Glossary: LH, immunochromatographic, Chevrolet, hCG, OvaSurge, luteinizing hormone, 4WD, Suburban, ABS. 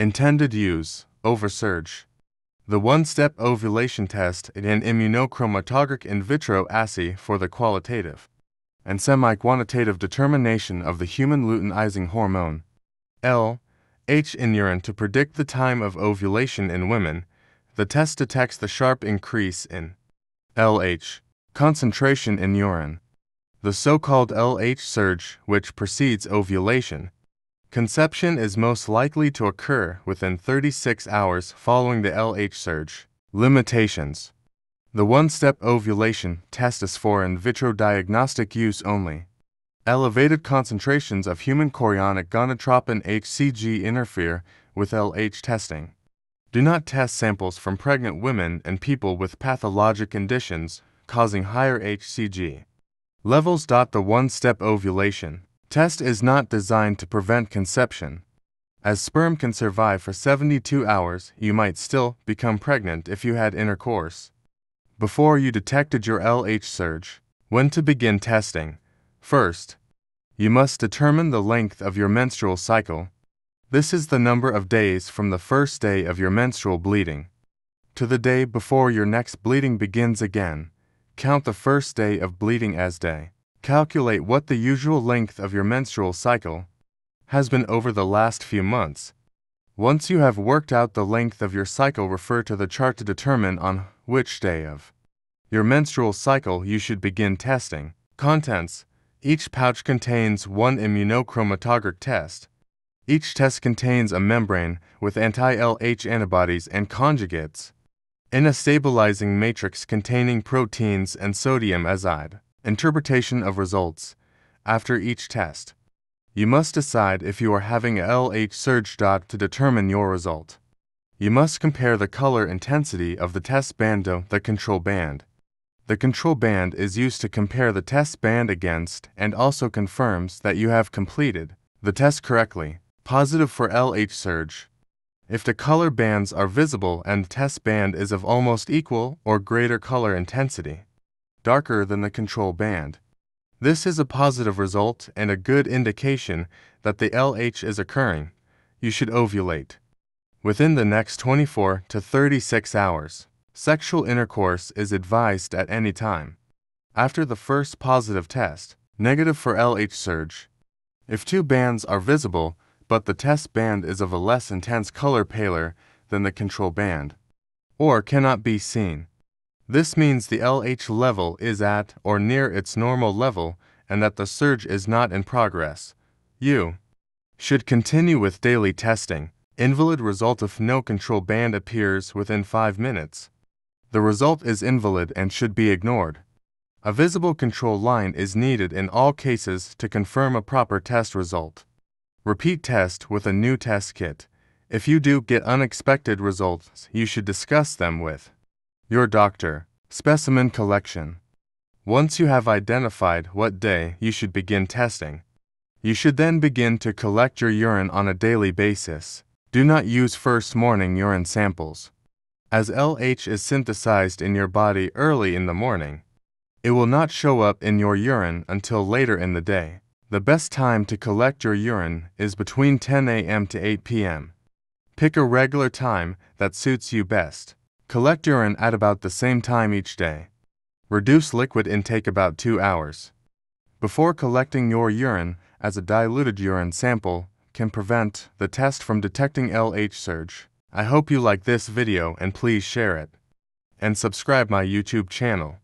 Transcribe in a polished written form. Intended use, OvaSurge. The one-step ovulation test in an immunochromatographic in vitro assay for the qualitative and semi-quantitative determination of the human luteinizing hormone, LH, in urine to predict the time of ovulation in women. The test detects the sharp increase in LH concentration in urine. The so-called LH surge, which precedes ovulation. Conception is most likely to occur within 36 hours following the LH surge. Limitations. The one-step ovulation test is for in vitro diagnostic use only. Elevated concentrations of human chorionic gonadotropin (hCG) interfere with LH testing. Do not test samples from pregnant women and people with pathologic conditions causing higher hCG levels. The one-step ovulation test is not designed to prevent conception. As sperm can survive for 72 hours, you might still become pregnant if you had intercourse before you detected your LH surge. When to begin testing? First, you must determine the length of your menstrual cycle. This is the number of days from the first day of your menstrual bleeding to the day before your next bleeding begins again. Count the first day of bleeding as day. Calculate what the usual length of your menstrual cycle has been over the last few months. Once you have worked out the length of your cycle, refer to the chart to determine on which day of your menstrual cycle you should begin testing. Contents. Each pouch contains one immunochromatographic test. Each test contains a membrane with anti-LH antibodies and conjugates in a stabilizing matrix containing proteins and sodium azide. Interpretation of results. After each test, you must decide if you are having a LH surge. To determine your result, you must compare the color intensity of the test band to the control band. The control band is used to compare the test band against and also confirms that you have completed the test correctly. Positive for LH surge if the color bands are visible and the test band is of almost equal or greater color intensity, darker than the control band. This is a positive result and a good indication that the LH is occurring. You should ovulate within the next 24 to 36 hours. Sexual intercourse is advised at any time after the first positive test. Negative for LH surge if two bands are visible, but the test band is of a less intense color, paler than the control band, or cannot be seen. This means the LH level is at or near its normal level and that the surge is not in progress. You should continue with daily testing. Invalid result if no control band appears within 5 minutes. The result is invalid and should be ignored. A visible control line is needed in all cases to confirm a proper test result. Repeat test with a new test kit. If you do get unexpected results, you should discuss them with your doctor. Specimen collection. Once you have identified what day you should begin testing, you should then begin to collect your urine on a daily basis. Do not use first morning urine samples, as LH is synthesized in your body early in the morning. It will not show up in your urine until later in the day. The best time to collect your urine is between 10 a.m. to 8 p.m. Pick a regular time that suits you best. Collect urine at about the same time each day. Reduce liquid intake about 2 hours before collecting your urine, as a diluted urine sample can prevent the test from detecting LH surge. I hope you like this video and please share it and subscribe my YouTube channel.